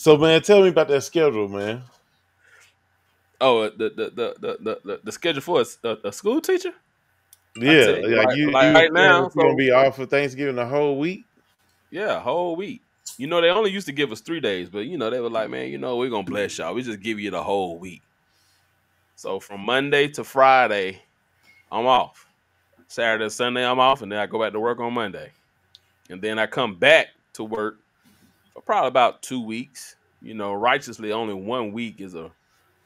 So man, tell me about that schedule, man. Oh, the schedule for a school teacher? Yeah, you, like right now, it's gonna be off for Thanksgiving the whole week. Yeah, whole week. You know, they only used to give us 3 days, but you know, they were like, man, you know, we're gonna bless y'all. We just give you the whole week. So from Monday to Friday, I'm off. Saturday and Sunday, I'm off, and then I go back to work on Monday, and then I come back to work for probably about 2 weeks. You know, righteously, only 1 week is a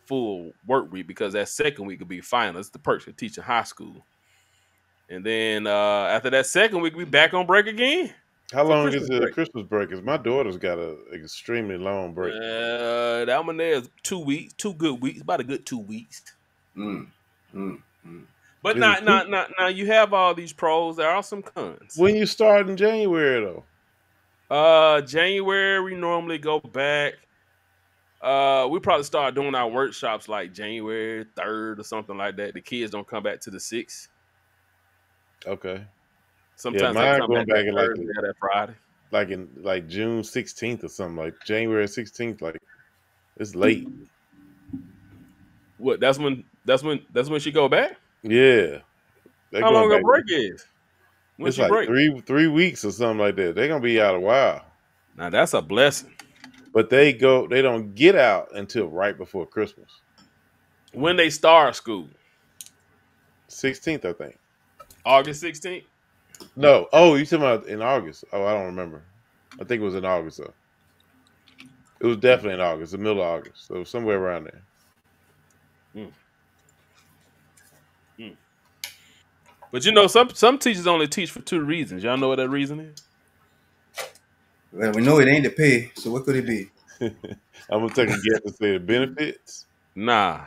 full work week because that second week could be final. It's the perks of teaching high school. And then after that second week, we back on break again. How long is the Christmas break? Because my daughter's got an extremely long break. That one there is 2 weeks, two good weeks, about a good 2 weeks. But now you have all these pros. There are some cons. When you start in January, though? January, we normally go back. We probably start doing our workshops like January 3rd or something like that. The kids don't come back to the 6th. Okay. Sometimes yeah, mine come going back in like that Friday, like in like June 16th or something, like January 16th. Like it's late. What? That's when she go back. Yeah. How long a break is? When it's she like break? Three weeks or something like that. They're gonna be out a while. Now that's a blessing. But they go. They don't get out until right before Christmas. When they start school. 16th, I think. August 16th. No. Oh, you talking about in August? Oh, I don't remember. I think it was in August though. It was definitely in August, the middle of August, so somewhere around there. But you know, some teachers only teach for two reasons. Y'all know what that reason is? Well, we know it ain't the pay, so what could it be? I'm gonna take a guess and say the benefits. Nah.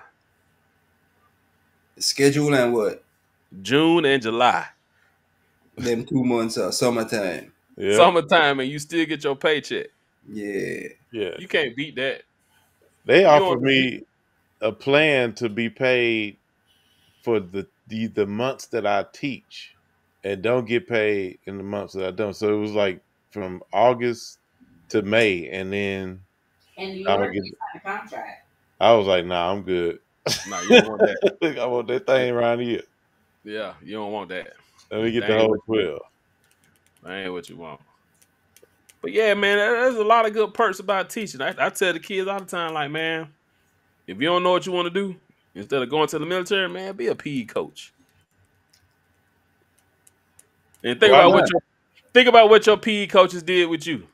The schedule and what? June and July. Them 2 months are summertime. Yeah. Summertime, and you still get your paycheck. Yeah. Yeah. You can't beat that. They offered me a plan to be paid for the months that I teach and don't get paid in the months that I don't. So it was like from August to May, and then you already signed a contract. I was like, nah, I'm good. Nah, you don't want that. I want that thing around here. Yeah, you don't want that. Let me get the whole 12. That ain't what you want. But yeah, man, there's a lot of good perks about teaching. I tell the kids all the time, like, man, if you don't know what you want to do, instead of going to the military, man, be a PE coach. And think about what your PE coaches did with you.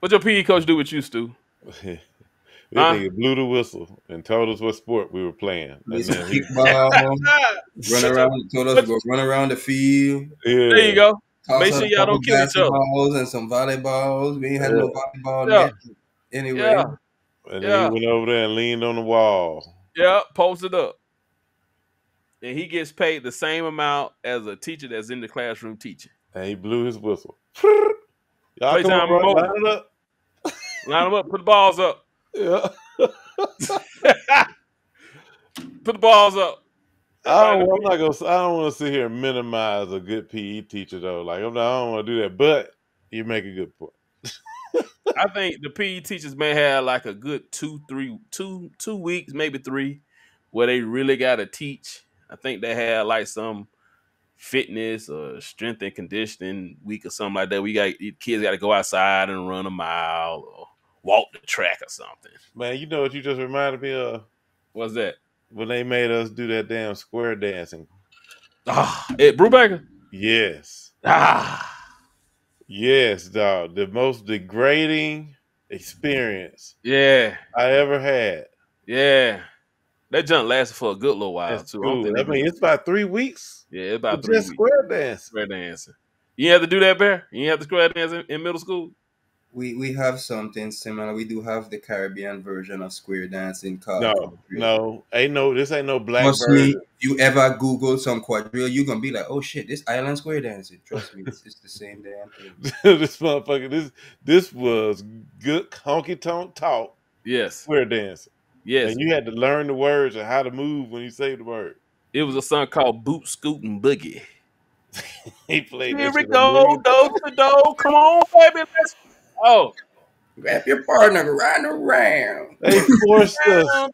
What your PE coach do with you, Stu? They blew the whistle and told us what sport we were playing. Run around, told us to go run around the field. Yeah. There you go. Make sure y'all don't kill each other. And some volleyballs. We ain't had no volleyball anyway. Yeah. And then he went over there and leaned on the wall. Yeah, posted up. And he gets paid the same amount as a teacher that's in the classroom teaching. And he blew his whistle. Y'all line them up. Line them up. Put the balls up. Yeah. Put the balls up. I don't want to sit here and minimize a good PE teacher though. Like I don't want to do that. But you make a good point. I think the PE teachers may have like a good two weeks, maybe three, where they really got to teach. I think they had like some fitness or strength and conditioning week or something like that. Kids got to go outside and run a mile or walk the track or something. Man, you know what you just reminded me of? What's that? When they made us do that damn square dancing. Ah, at Brubaker? Yes. Ah. Yes, dog. The most degrading experience I ever had. Yeah. That junk lasted for a good little while, that's too. Cool. I mean, it's about 3 weeks. Yeah, it's about 3 weeks. Just square dancing. Square dancing. You didn't have to do that, Bear? You didn't have to square dance in middle school? We have something similar. We do have the Caribbean version of square dancing. This ain't no black version. You ever Google some quadrille, you're going to be like, oh shit, this island square dancing. Trust me, it's the same damn thing. This motherfucker, this was good honky-tonk talk. Yes. Square dancing. Yes. And you had to learn the words and how to move when you say the word. It was a song called Boot, Scoot, and Boogie. He played this. Here we go, door to door. Come on, baby, let's Oh, Grab your partner, run around. They forced us.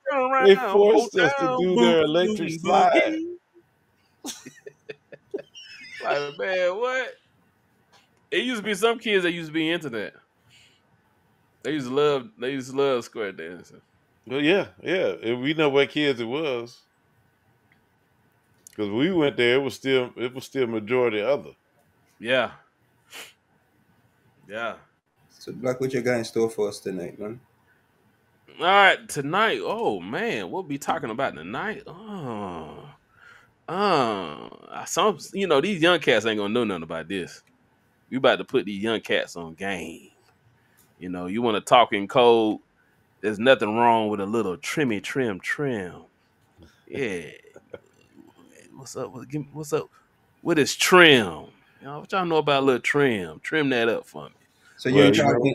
They forced us to do their electric slide. Like, man, what? It used to be some kids that used to be into that. They used to love. They used to love square dancing. Well, yeah, yeah. And we know what kids it was, because we went there. It was still majority other. Yeah. Yeah. So, Black, what you got in store for us tonight, man? All right, tonight. Oh man, we'll be talking about tonight. Some, you know, these young cats ain't gonna know nothing about this. We about to put these young cats on game. You know, you want to talk in code. There's nothing wrong with a little trimmy, trim, trim. Yeah. What's up? What's up? What is trim? You know, what y'all know about a little trim? Trim that up for me. So you ain't talking.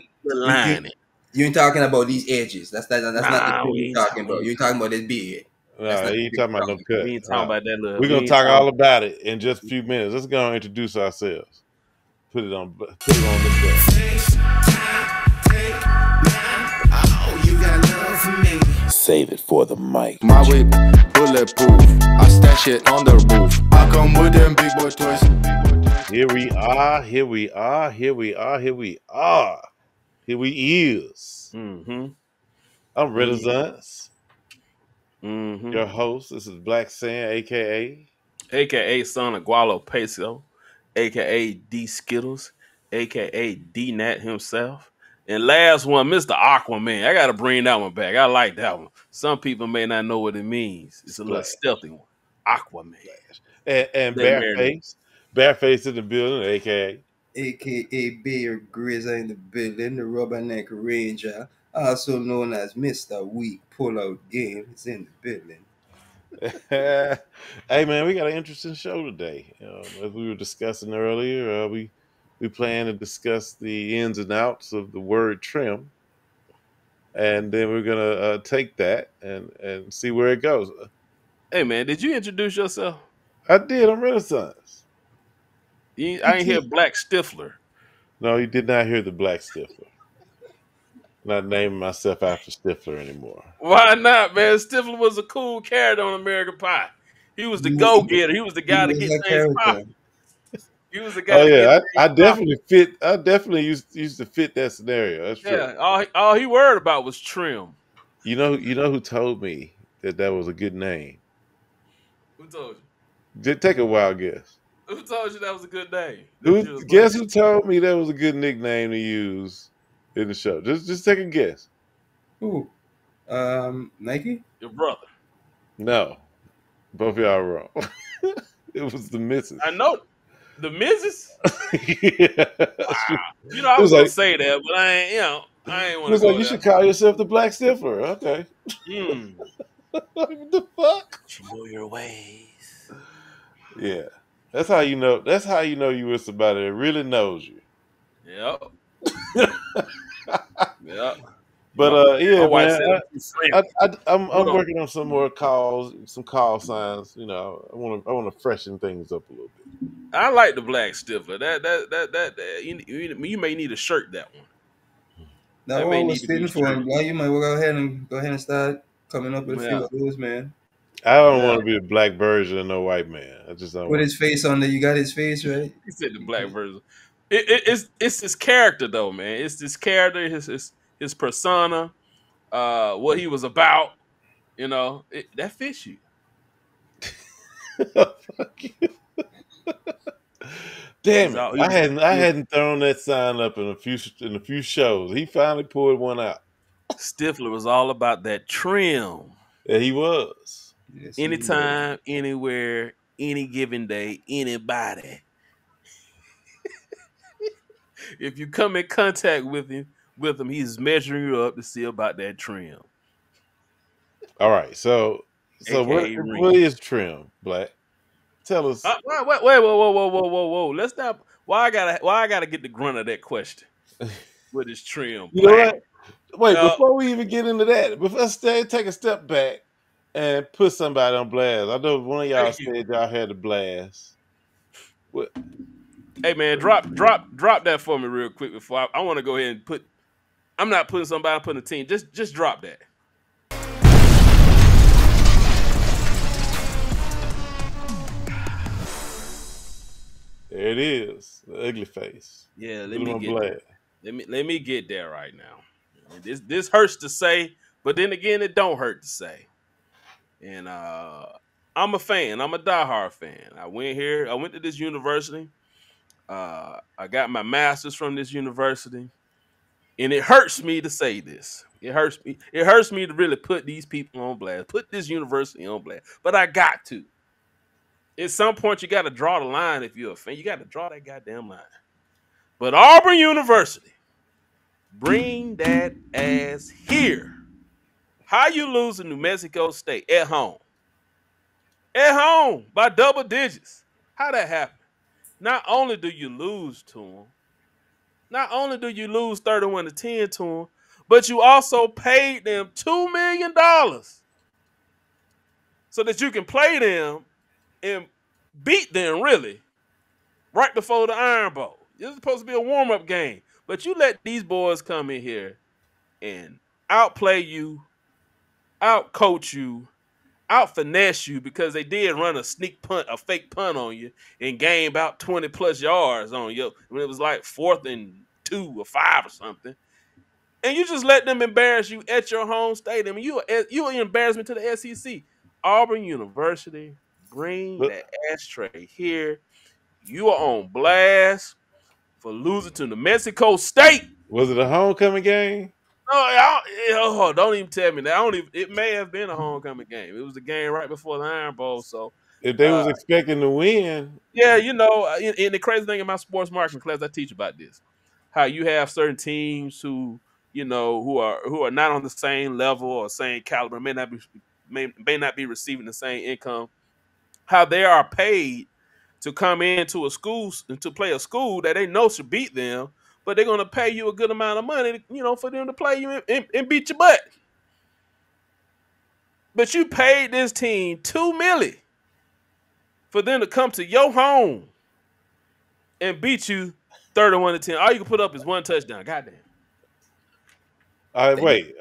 You ain't talking about these edges. That's not the thing you're talking about. You're talking about this beard. No, you ain't talking about no cut. We ain't talking about that little. We're gonna talk all about it in just a few minutes. Let's go and introduce ourselves. Put it on this day. Save it for the mic. My whip, bulletproof. I stash it on the roof. I come with them big boy toys. Here we are, here we are, here we are, here we are. Here we is. Mm-hmm. I'm Renaissance. Mm-hmm. Your host. This is Black Sand, aka Son of Gualo Peso, aka D Skittles, aka D Nat himself. And last one, Mr. Aquaman. I gotta bring that one back. I like that one. Some people may not know what it means. It's a little stealthy one. Aquaman. And Bareface. Bareface in the building, aka Bear Grizzly in the building, the Rubberneck Ranger, also known as Mr. Weak Pullout Game, is in the building. Hey man, we got an interesting show today. As we were discussing earlier, we plan to discuss the ins and outs of the word trim, and then we're gonna take that and see where it goes. Hey man, did you introduce yourself? I did. I'm Renaissance. I didn't hear Black Stifler. No, you did not hear the Black Stifler. Not naming myself after Stifler anymore. Why not, man? Stifler was a cool character on American Pie. He was the go-getter. He was the guy to get things popping. He was the guy. Oh yeah, I definitely fit. I definitely used to fit that scenario. That's true. Yeah, all he worried about was trim. You know who told me that was a good name? Who told you? Did take a wild guess. Who told you that was a good name? Guess who told me that was a good nickname to use in the show? Just take a guess. Who? Nike? Your brother. No. Both of y'all are wrong. It was the missus. I know. The missus? Yeah. Wow. You know, I was gonna say that, but I ain't want to say that. You should call yourself the Black Stifler. Okay. What the fuck? You know your ways. Yeah. That's how you know. That's how you know you with somebody that really knows you. Yep. Yep. But yeah, man, I'm working on some more calls, some call signs. You know, I want to freshen things up a little bit. I like the Black Stifler. That you may need a shirt. That one. That one was fitting for him. Well, you might go ahead and start coming up with a few of those, man. I don't want to be a black version of no white man. I just don't. Put his face on there. You got his face, right? He said the black version. It's his character though, man. It's this character, his persona, what he was about. You know, that fits you. Fuck you. Damn it! I hadn't thrown that sign up in a few shows. He finally pulled one out. Stifler was all about that trim. Yeah, he was. Yes, anytime, anywhere, any given day, anybody. If you come in contact with him, he's measuring you up to see about that trim. All right, so what is trim, Black? Tell us. Wait, whoa! Let's not. Why I gotta get the grunt of that question? What is trim, Black? You know what? Wait, before we even get into that, let's take a step back and put somebody on blast. I know one of y'all said y'all had to blast. What? Hey man, drop that for me real quick before I want to go ahead and put I'm not putting somebody, I'm putting a team. Just drop that. There it is, the ugly face. Yeah, let me get there right now. And this hurts to say, but then again, it don't hurt to say. And I'm a fan. I'm a diehard fan. I went here. I went to this university. I got my master's from this university, and it hurts me to say this. It hurts me. It hurts me to really put these people on blast, put this university on blast. But I got to. At some point, you got to draw the line if you're a fan. You got to draw that goddamn line. But Auburn University, bring that ass here. How you lose to New Mexico State at home? At home by double digits. How that happen? Not only do you lose to them, not only do you lose 31-10 to them, but you also paid them $2 million so that you can play them and beat them, really, right before the Iron Bowl. It's supposed to be a warm-up game, but you let these boys come in here and outplay you, outcoach you, out-finesse you, because they did run a sneak punt, a fake punt on you and gained about 20-plus yards on you when it was like 4th and 2 or 5 or something. And you just let them embarrass you at your home stadium. You are an embarrassment to the SEC. Auburn University, bring that ashtray here. You are on blast for losing to New Mexico State. Was it a homecoming game? No, don't even tell me that. It may have been a homecoming game. It was the game right before the Iron Bowl. So if they was expecting to win, yeah, you know. And the crazy thing in my sports marketing class, I teach about this: how you have certain teams who, you know, who are not on the same level or same caliber, may not be receiving the same income. How they are paid to come into a school and to play a school that they know should beat them. But they're going to pay you a good amount of money, you know, for them to play you and beat your butt. But you paid this team $2 million for them to come to your home and beat you 31-10. All you can put up is one touchdown. Goddamn. All right, wait.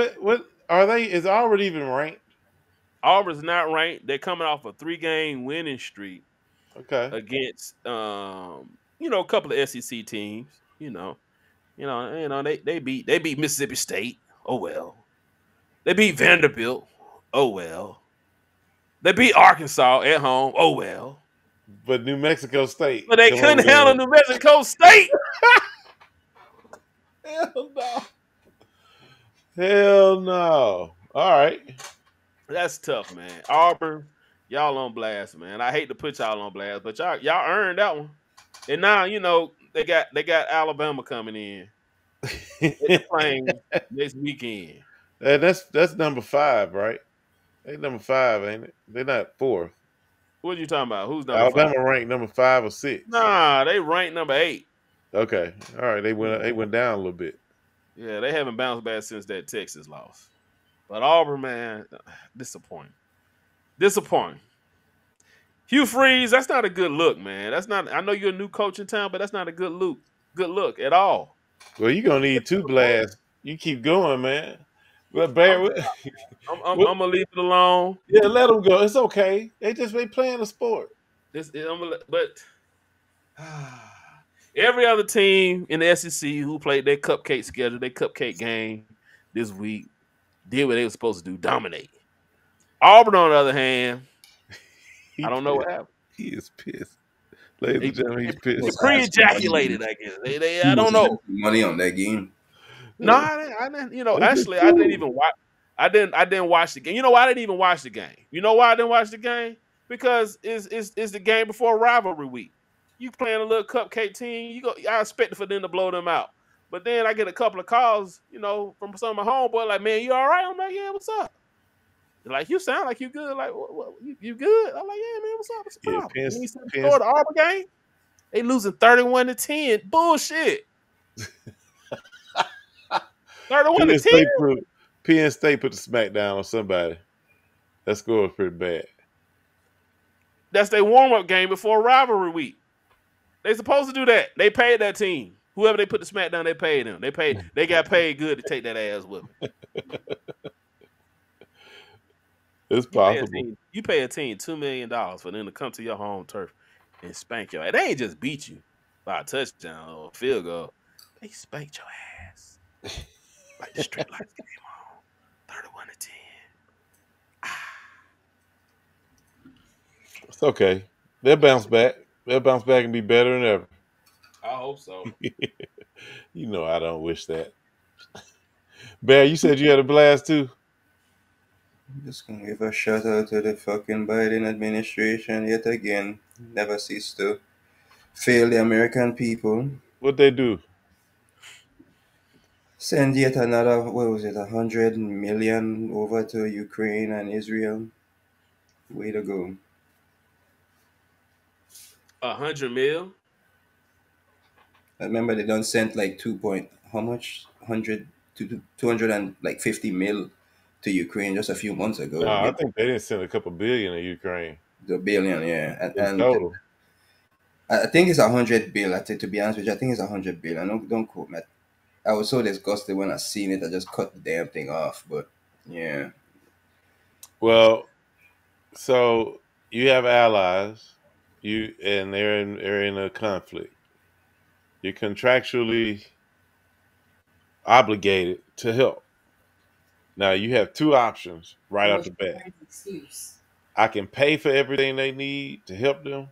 What are they? Is Auburn even ranked? Auburn's not ranked. They're coming off a 3-game winning streak. Okay. Against you know, a couple of SEC teams, you know, they beat Mississippi State. Oh well, they beat Vanderbilt. Oh well, they beat Arkansas at home. Oh well, but New Mexico State. But they couldn't handle New Mexico State. Hell no. Hell no. All right, that's tough, man. Auburn, y'all on blast, man. I hate to put y'all on blast, but y'all earned that one. And now, you know, they got Alabama coming in. They're playing this weekend. That's number 5, right? They number 5, ain't it? They're not 4th. What are you talking about? Who's number 5? Alabama ranked number 5 or 6. Nah, they ranked number 8. Okay, all right. They went down a little bit. Yeah, they haven't bounced back since that Texas loss. But Auburn, man, disappointing. Hugh Freeze, that's not a good look, man. That's not. I know you're a new coach in town, but that's not a good look at all. Well, you're gonna need 2 blasts. You keep going, man. But Barry, I'm gonna leave it alone. Yeah, let them go. It's okay. They playing a sport. Every other team in the SEC who played their cupcake schedule, their cupcake game this week, did what they were supposed to do: dominate. Auburn, on the other hand. I don't know what happened. He is pissed. Ladies and gentlemen, he's pissed. He pre-ejaculated, I guess. I don't know. Money on that game. No, I didn't. You know, actually, I didn't even watch. I didn't watch the game. You know why I didn't even watch the game? You know why I didn't watch the game? Because it's the game before rivalry week. You playing a little cupcake team. I expected for them to blow them out. But then I get a couple of calls, you know, from some of my homeboys, like, "Man, you all right?" I'm like, "Yeah, what's up?" Like, "You sound like you good. Like, what, you good?" I'm like, "Yeah, man, what's up? What's the problem?" Pence, and he said, "Before the Auburn game, they losing 31-10. Bullshit. 31-10. Penn State put the smack down on somebody. That score was pretty bad. That's their warm-up game before rivalry week. They supposed to do that. They paid that team. Whoever they put the smack down, they paid them. They got paid good to take that ass with them. It's possible. You pay a team $2 million for them to come to your home turf and spank your ass. They ain't just beat you by a touchdown or a field goal. They spanked your ass. Like the street lights came on. 31-10. It's okay. They'll bounce back. They'll bounce back and be better than ever. I hope so. You know I don't wish that. Bear, you said you had a blast too. I'm just going to give a shout out to the fucking Biden administration yet again. Never cease to fail the American people. What they do? Send yet another, what was it, 100 million over to Ukraine and Israel. Way to go. 100 mil? I remember they done sent like 2 point, how much? 250 mil to Ukraine just a few months ago. No, yeah. I think they didn't send a couple billion to Ukraine. The billion, yeah. And total. I think it's 100 bill. I think, to be honest with you, I think it's 100 bill. I don't quote me. I was so disgusted when I seen it, I just cut the damn thing off. But yeah. Well, so you have allies, and they're in a conflict. You're contractually obligated to help. Now you have two options right off the bat. I can pay for everything they need to help them,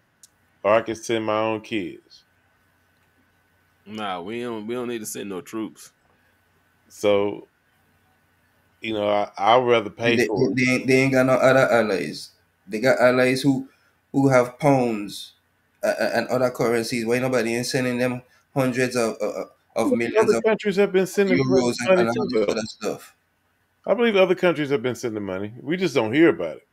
or I can send my own kids. Nah, we don't need to send no troops. So, you know, I'd rather pay for it. They ain't got no other allies. They got allies who have pounds and other currencies. Why nobody ain't sending them hundreds of millions? Other countries have been sending euros and other stuff. I believe other countries have been sending money. We just don't hear about it.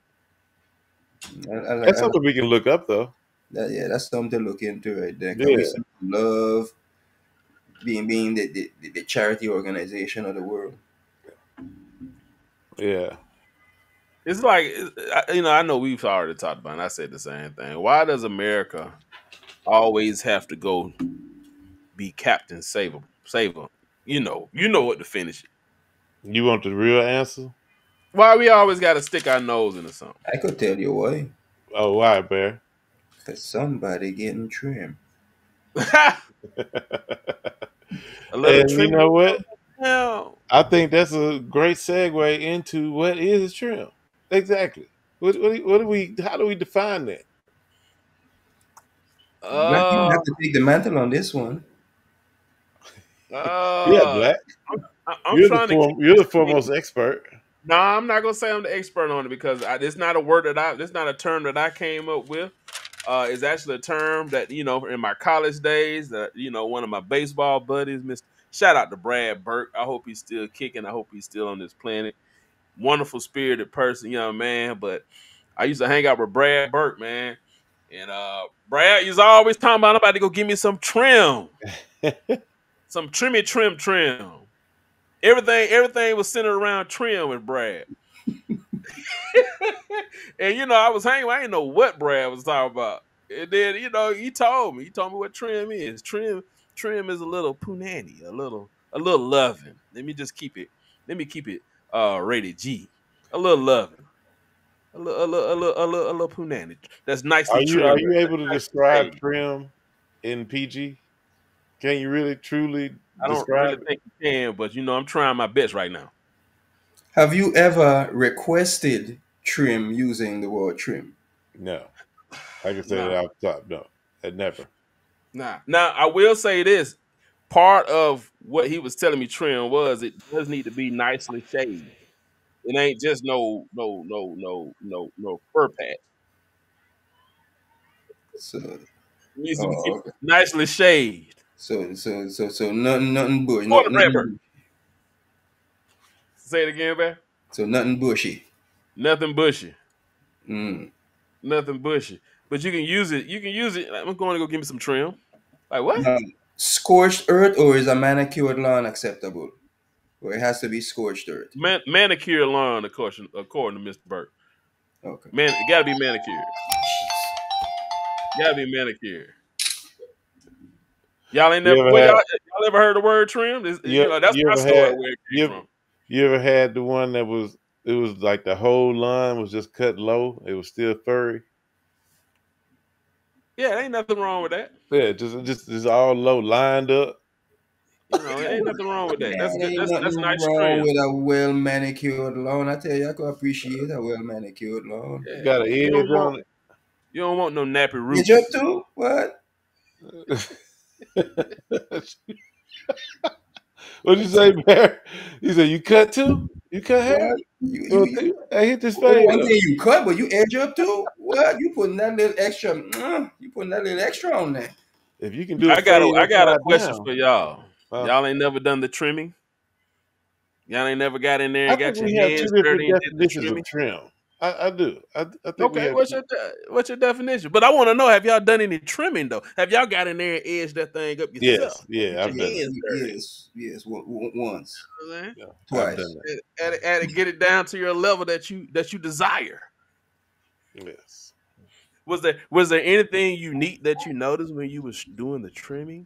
That's something we can look up, though. Yeah, that's something to look into right there. Yeah. We love being the charity organization of the world. Yeah. It's like, you know, I know we've already talked about it, and I said the same thing. Why does America always have to go be Captain Saver? You know what to finish it. You want the real answer? Why we always got to stick our nose into something? I could tell you why. Oh, why, Bear? Because somebody getting trimmed. And you know what? No. I think that's a great segue into what is trim. Exactly. What do we? How do we define that? You have to take the mantle on this one. Yeah, Black. You're the foremost expert. No, I'm not gonna say I'm the expert on it because it's not a word that it's not a term that I came up with. It's actually a term that in my college days that one of my baseball buddies, shout out to Brad Burke. I hope he's still kicking. I hope he's still on this planet. Wonderful spirited person, young man. But I used to hang out with Brad Burke, man. And Brad used always talking about, I'm about to go give me some trim. Some trimmy trim. Everything was centered around trim with Brad. And I was hanging, I didn't know what Brad was talking about. And then, he told me what trim is. Trim is a little punani, a little loving. Let me keep it rated G. A little loving. A little punani. That's nice. Are you able to describe trim in PG? Can you really truly describe? I don't really think you can, but I'm trying my best right now. Have you ever requested trim using the word trim? No. I can say that off the top. No. Never. Nah. Now, I will say this. Part of what he was telling me trim was, it does need to be nicely shaved. It ain't just no fur patch. So it needs to be nicely shaved. So nothing bushy. Nothing. Say it again, man. So nothing bushy. Nothing bushy. Nothing bushy. But you can use it. Like, I'm going to go give me some trim. Like what? Scorched earth, or is a manicured lawn acceptable? Or it has to be scorched earth. Manicured lawn, according to Mr. Burke. Okay. It gotta be manicured. Y'all ain't never, y'all ever heard the word trimmed? That's my story where it came from. You ever had the one that was, it was like the whole line was just cut low. It was still furry. Yeah, there ain't nothing wrong with that. Yeah, just all low lined up. You know, ain't nothing wrong with that. That's nice. Wrong with a well manicured lawn. I tell you, I could appreciate a well manicured lawn. Yeah. You got an edge on it. You don't want no nappy roots. Did you jump too? What? What'd you say, Barry? He said, "You cut too? You cut hair? I hit this thing. I'm saying you cut, but you edge up too. What? You putting that little extra? You putting that little extra on there? If you can do it, I got a question for y'all. Y'all ain't never done the trimming. Y'all ain't never got in there and got your hands dirty and did the trimming. I do. I think okay, what's your definition? But I want to know, have y'all done any trimming though? Have y'all got in there and edged that thing up yourself? Yes, yeah, I've done it. Yes, once, yeah, twice. And get it down to your level that you desire. Yes. Was there anything unique that you noticed when you was doing the trimming?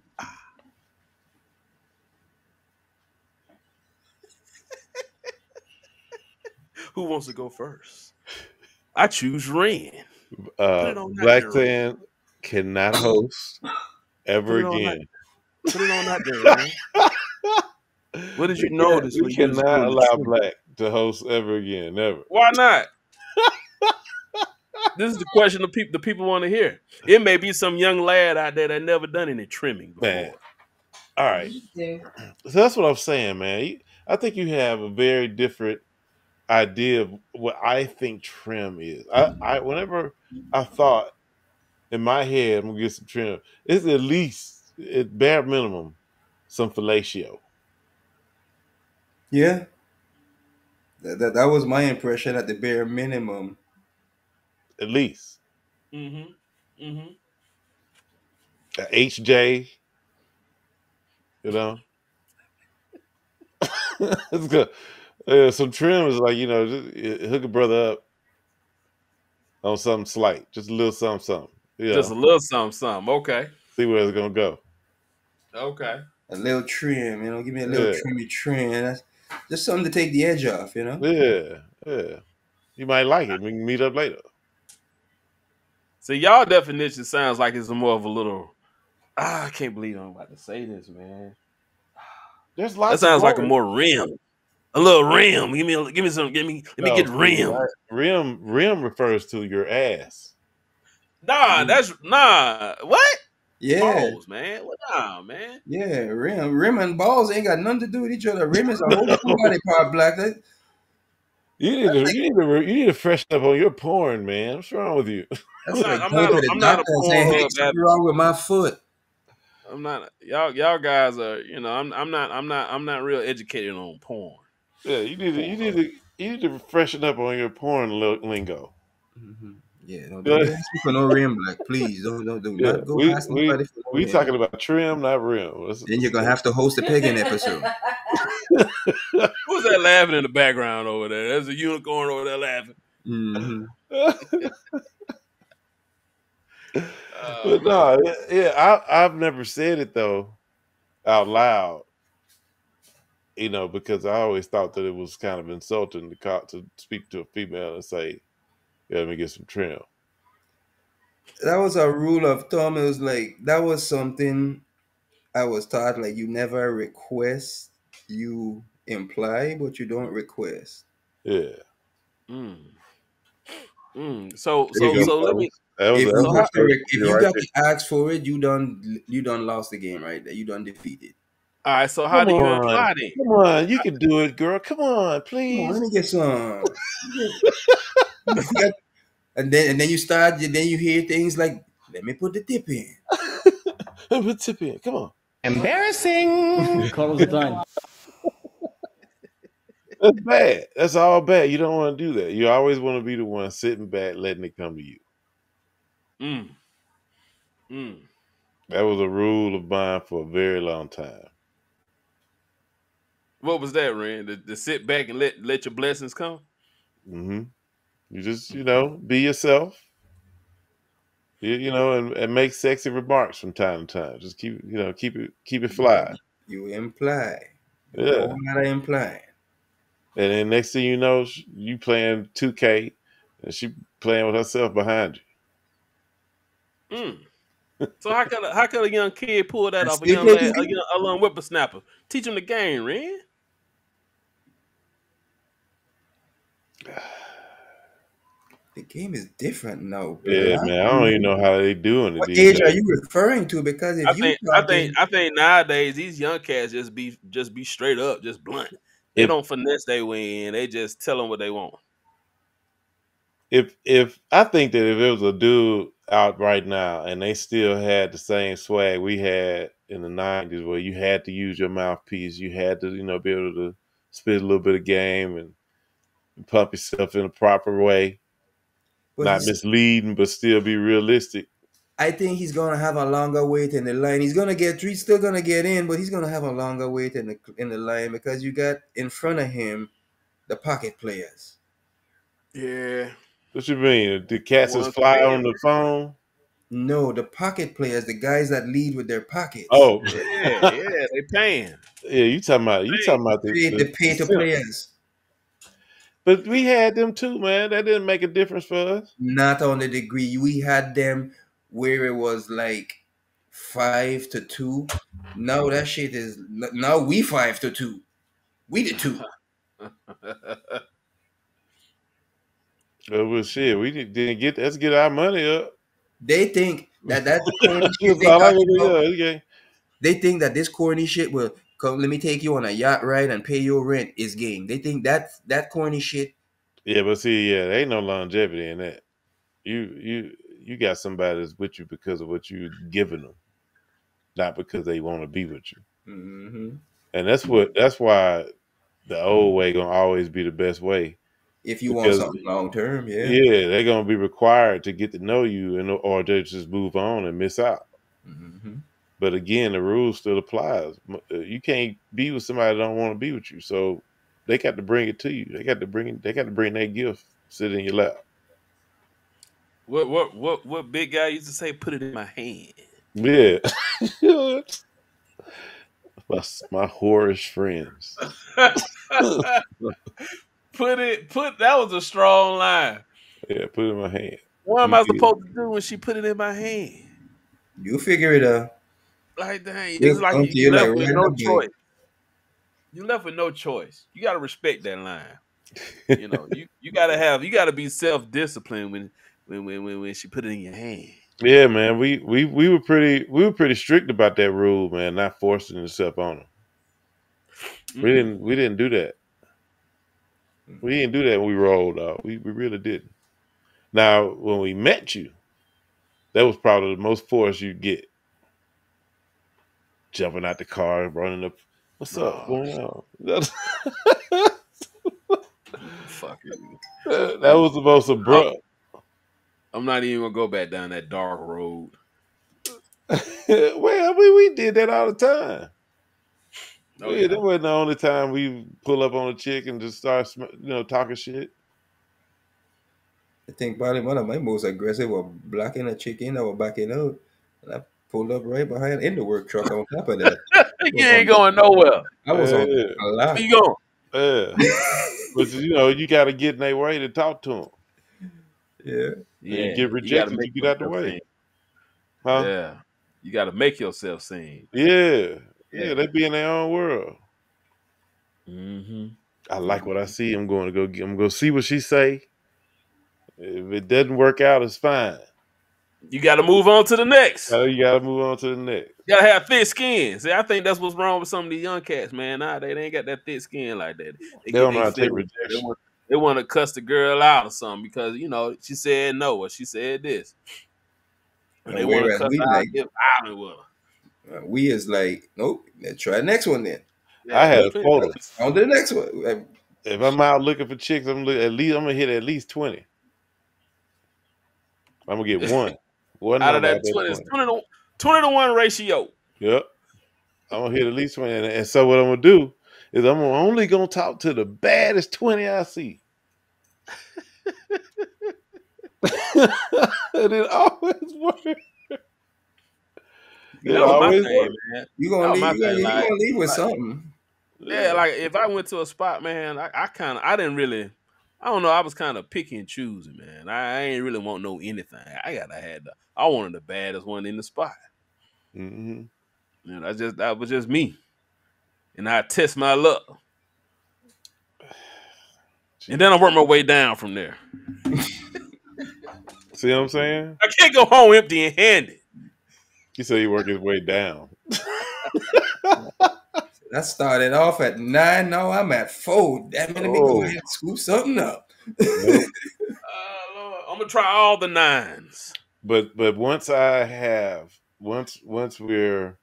Who wants to go first? I choose Ren. Black Tan cannot host ever again. Put it on out there, Ren. What did you notice? We cannot allow Black to host ever again. Never. Why not? This is the question the people want to hear. It may be some young lad out there that never done any trimming before. Man. All right. Yeah. So that's what I'm saying, man. I think you have a very different idea of what I think trim is. I whenever I thought in my head I'm gonna get some trim, it's at least at bare minimum some fellatio. Yeah, that was my impression at the bare minimum. At least. A HJ, you know. It's good. Some trim is like, you know, just hook a brother up on something slight, just a little something, something. Yeah, just a little something, something. Okay. See where it's gonna go. Okay. A little trim, you know. Give me a little trimmy trim. That's just something to take the edge off, you know. Yeah, yeah. You might like it. We can meet up later. So y'all definition sounds like it's more of a little. I can't believe I'm about to say this, man. There's lots. That sounds like a more rim. A little rim. Give me some. Let me get rim. Rim refers to your ass. Nah, that's What? Yeah, balls, man. What nah, man? Yeah, rim and balls ain't got nothing to do with each other. Rim is a whole body part, Black. You need to freshen up on your porn, man. What's wrong with you? I'm not a porn. What's wrong with my foot? I'm not. Y'all guys are. You know, I'm not real educated on porn. Yeah, you need to freshen up on your porn lingo. Yeah, don't ask me for no rim, Black. Please, don't go past nobody. We talking about trim, not rim. Then you're gonna have to host a pegging episode. Who's that laughing in the background over there? There's a unicorn over there laughing. But no, yeah, I've never said it though out loud. You know, because I always thought that it was kind of insulting to speak to a female and say, yeah, let me get some trim. That was a rule of thumb. It was like, that was something I was taught, like, you never request, you imply, but you don't request. Yeah. So let me... If you got to ask for it, you done lost the game right there. You done defeated. All right, so how do you apply it? Come on, you can do it, girl. Come on, please. Come on, let me get some. and then you start. Then you hear things like, "Let me put the tip in." Let me put the tip in. Come on. Embarrassing. Call the line. That's bad. That's all bad. You don't want to do that. You always want to be the one sitting back, letting it come to you. That was a rule of mine for a very long time. What was that, Ren? To sit back and let your blessings come? You just, you know, be yourself. you know, and make sexy remarks from time to time. Just keep, you know, keep it fly. You imply. Yeah. All that implying. And then next thing you know, you playing 2K and she playing with herself behind you. Mm. So how can a young kid pull that off? A young whippersnapper. Teach him the game, Ren. The game is different now. Yeah, man. I don't even know how they doing it. What age are you referring to? Because if I think nowadays these young cats just be straight up, just blunt. They don't finesse their way in. They just tell them what they want. If I think that if it was a dude out right now and they still had the same swag we had in the 90s, where you had to use your mouthpiece, you had to, you know, be able to spit a little bit of game and pump yourself in a proper way, but not misleading, but still be realistic. I think he's gonna have a longer wait in the line. He's still gonna get in, but he's gonna have a longer wait in the line because you got in front of him the pocket players. Yeah. What you mean? The cats is fly on the phone? No, the pocket players, the guys that lead with their pockets. Oh, yeah, yeah, they paying. Yeah, you talking about the pay to players. But we had them too, man. That didn't make a difference for us. Not on the degree. We had them where it was like 5-2. Now that shit is now we 5-2. We the two. Well, shit, we didn't get. Let's get our money up. They think that that's the corny shit. They think that this corny shit will come. Let me take you on a yacht ride and pay your rent is game. They think that's that corny shit. Yeah, but see, yeah, there ain't no longevity in that. You got somebody that's with you because of what you're giving them, not because they want to be with you. Mm-hmm. And that's why the old way gonna always be the best way. If you want something long term, yeah. Yeah, they're going to be required to get to know you or they just move on and miss out. Mm-hmm. But again, the rule still applies. You can't be with somebody that don't want to be with you. So they got to bring it to you. They got to bring that gift sit in your lap. What big guy used to say, put it in my hand. Yeah. my whorish friends. That was a strong line. Yeah, put it in my hand. What am I supposed to do when she put it in my hand? You figure it out. Like, dang, it's like you left with no choice. You left with no choice. You gotta respect that line. You know, you gotta be self-disciplined when she put it in your hand. Yeah, man. We were pretty strict about that rule, man, not forcing yourself on them. Mm-hmm. We didn't do that. We didn't do that when we rolled out. We really didn't. Now, when we met you, that was probably the most force you'd get. Jumping out the car, running up. What's up? Wow. Fuck it. That was the most abrupt. I'm not even going to go back down that dark road. Well, I mean, we did that all the time. Oh, yeah, that wasn't the only time we pull up on a chick and just start, you know, talking shit. I think probably one of my most aggressive was blocking a chick in. I was backing out, and I pulled up right behind in the work truck on top of that. You ain't going nowhere. I was on a lot. Where you going? Yeah, but you know you got to get in their way to talk to them. Yeah, yeah. You get rejected, you get out the way. Huh? Yeah, you got to make yourself seen. Yeah. Yeah, they be in their own world. Mm-hmm. I like what I see. I'm going to go see what she say. If it doesn't work out, it's fine. You got to move on to the next. Oh, you got to move on to the next. You got to have thick skin. See, I think that's what's wrong with some of these young cats, man. Nah, they ain't got that thick skin like that. They don't know how to take rejection. They want to cuss the girl out or something because, you know, she said no or she said this. And they want to cuss out and get violent with her. We is like, nope, let's try the next one then. Yeah, I had a photo. On to the next one. If I'm out looking for chicks, I'm gonna hit at least 20. I'm gonna get one. One out of that 20. It's 20 to 1 ratio. Yep. I'm gonna hit at least 20. And so what I'm gonna do is I'm only gonna talk to the baddest 20 I see. And it always works. You know, always works. You're gonna leave with something. Yeah, like if I went to a spot, man, I don't know. I was kind of picky and choosing, man. I ain't really want no anything. I wanted the baddest one in the spot. Mm-hmm. You know, that was just me, and I test my luck, and then I work my way down from there. See what I'm saying? I can't go home empty-handed. You say you work his way down. I started off at 9. Now I'm at 4. That meant to be go ahead and scoop something up. Nope. Lord, I'm gonna try all the 9s. But once we're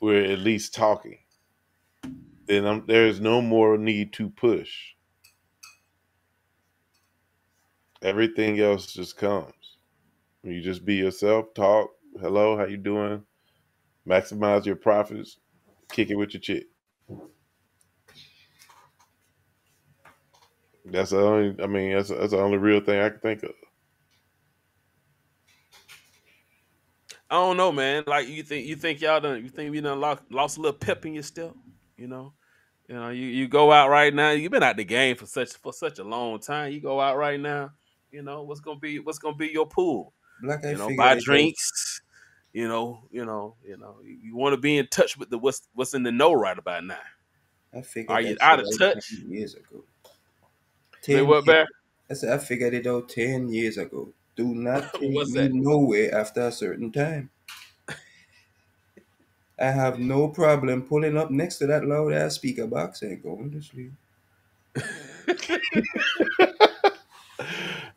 at least talking, then there's no more need to push. Everything else just comes. You just be yourself. Talk. Hello, how you doing? Maximize your profits. Kick it with your chick. That's the only real thing I can think of. I don't know, man. Like you think you done lost a little pep in your step, you know? You go out right now. You've been out the game for such a long time. You go out right now, you know, what's gonna be your pool? You know, buy drinks. You know. You want to be in touch with what's in the know right about now. I figured. Are you out of touch? 10 years ago. Say what, Bear? I said I figured it out 10 years ago. Do not take me nowhere after a certain time. I have no problem pulling up next to that loud ass speaker box and going to sleep.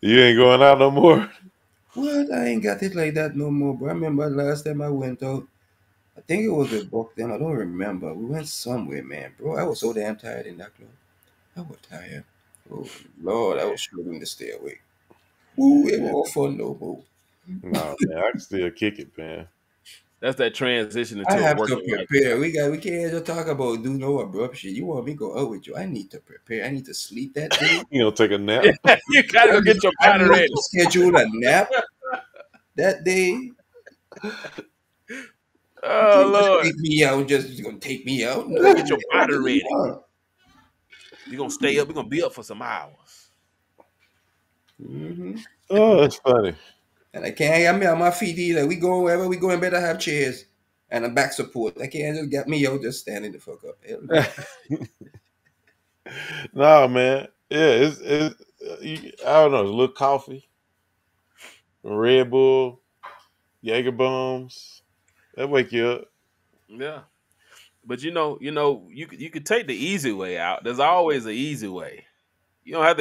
You ain't going out no more. What? I ain't got it like that no more, bro. I remember last time I went out, I think it was a book then. I don't remember. We went somewhere, man, bro. I was so damn tired in that club. I was tired. Oh, Lord, I was struggling to stay awake. Ooh, it was all fun, though, bro. No, man, I can still kick it, man. That's that transition into working. I have to prepare. Life. We can't just talk about do no abrupt shit. You want me to go out with you? I need to prepare. I need to sleep that day. You know, take a nap. You gotta go get your body ready. Schedule a nap that day. Oh Lord, take me out. Just gonna take me out. No, get your body ready. You're gonna stay up. We're gonna be up for some hours. Mm-hmm. Oh, that's funny. And I can't get me on my feet either. We go wherever we go and better have chairs and a back support. I can't just get me out just standing the fuck up. Nah, man. Yeah, I don't know. A little coffee, Red Bull, Jager bombs. That wake you up. Yeah, but you could take the easy way out. There's always an easy way. You don't have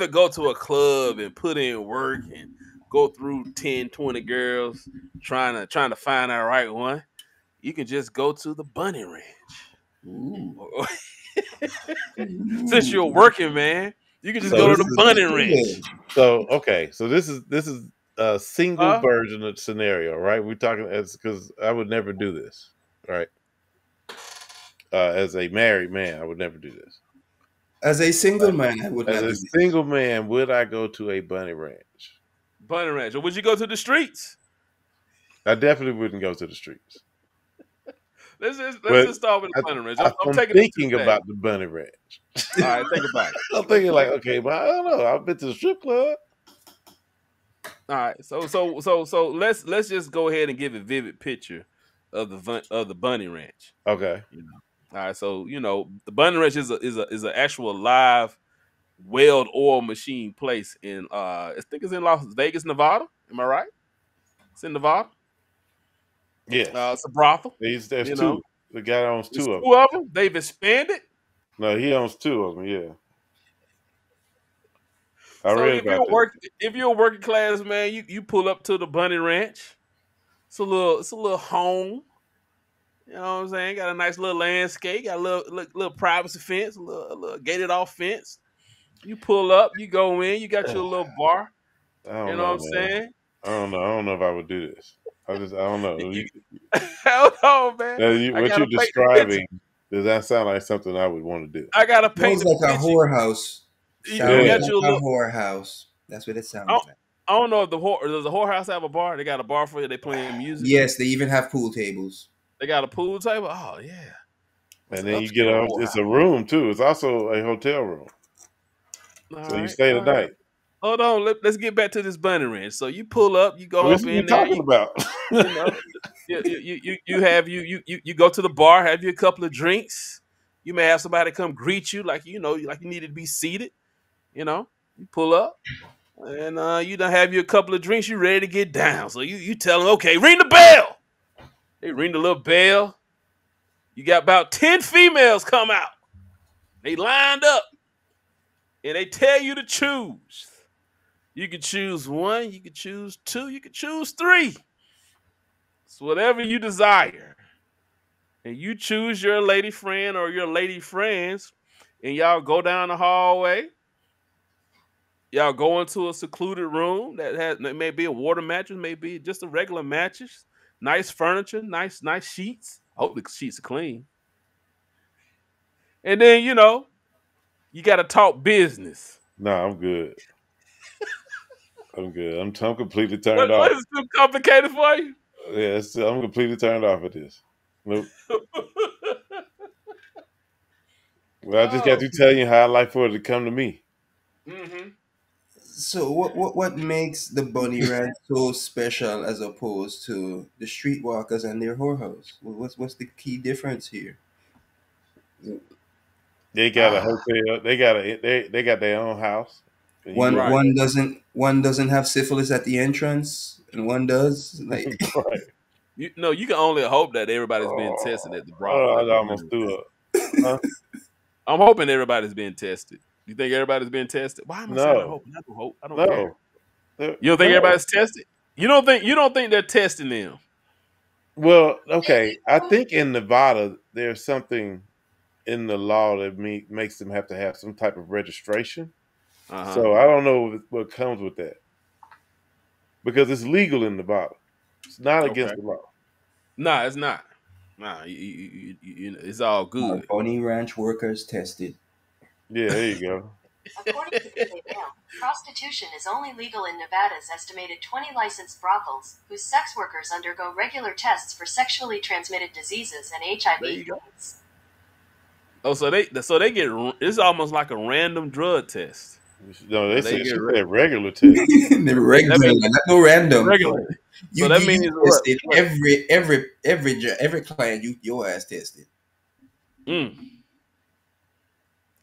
to go to a club and put in work and go through 10, 20 girls trying to find that right one. You can just go to the Bunny Ranch. Ooh. Since you're working, man, you can just go to the Bunny Ranch. So okay, so this is a single version of scenario, right? We're talking because I would never do this, right? As a married man, I would never do this. As a single man, I would. As a single man, would I go to a Bunny Ranch? Bunny Ranch, or would you go to the streets? I definitely wouldn't go to the streets. Let's just start with the Bunny Ranch. I'm thinking about the Bunny Ranch. All right, think about it. I'm thinking like, okay, but I don't know. I've been to the strip club. All right, so let's just go ahead and give a vivid picture of the Bunny Ranch. Okay. You know. All right, so you know the Bunny Ranch is an actual live weld oil machine place in I think it's in Las Vegas, Nevada. Am I right? It's in Nevada. Yeah, it's a brothel. There's two. Know. The guy owns two of them. They've expanded. No, he owns 2 of them. Yeah. If you're a working class man, you pull up to the Bunny Ranch. It's a little home. You know what I'm saying? Got a nice little landscape, got a little privacy fence, a little gated off fence. You pull up, you go in, you got your little bar. You know what I'm saying? I don't know if I would do this. I don't know. Hell no, man. What you're describing, does that sound like something I would want to do? I gotta paint the picture. Like a whorehouse. You got your little whorehouse. That's what it sounds like. I don't know if does the whorehouse have a bar? They got a bar for you. They playing music. Yes, they even have pool tables. They got a pool table. Oh yeah. And then you get a, it's a room too. It's also a hotel room. So you stay the night. Hold on, let's get back to this bunny ranch. So you pull up, you go up in there. What are you talking about? You go to the bar, have you a couple of drinks. You may have somebody come greet you, like you needed to be seated. You know, you pull up, and you done have you a couple of drinks. You ready to get down? So you tell them, okay, ring the bell. They ring the little bell. You got about 10 females come out. They lined up, and they tell you to choose. You can choose one, you can choose two, you can choose three. It's whatever you desire. And you choose your lady friend or your lady friends, and y'all go down the hallway. Y'all go into a secluded room that has maybe a water mattress, maybe just a regular mattress, nice furniture, nice sheets. I hope the sheets are clean. And then, you know, you got to talk business. Nah, I'm good. I'm good. I'm completely turned off. What is too complicated for you? Yeah, I'm completely turned off of this. Nope. Well, I just got to tell you how I like for it to come to me. Mm-hmm. So what makes the bunny ranch so special as opposed to the streetwalkers and their whorehouse? What's the key difference here? They got a hotel. They got their own house. One doesn't have syphilis at the entrance, and one does. Like, right. You can only hope that everybody's been tested at the brothel. I almost threw up. Huh? I'm hoping everybody's been tested. You think everybody's been tested? Why am I saying I hope? I don't hope. I don't care. You don't think everybody's tested? You don't think they're testing them? Well, okay. I think in Nevada there's something in the law that makes them have to have some type of registration. Uh-huh. So I don't know what comes with that, because it's legal in Nevada. It's not against the law. Nah, it's not. Nah, it's all good. Bunny ranch workers tested. Yeah, there you go. According to the email, prostitution is only legal in Nevada's estimated 20 licensed brothels, whose sex workers undergo regular tests for sexually transmitted diseases and HIV/AIDS. Oh, so they get, it's almost like a random drug test. No, they get a regular test. Regular, not no random. Regular. So that means every client your ass tested. Mm.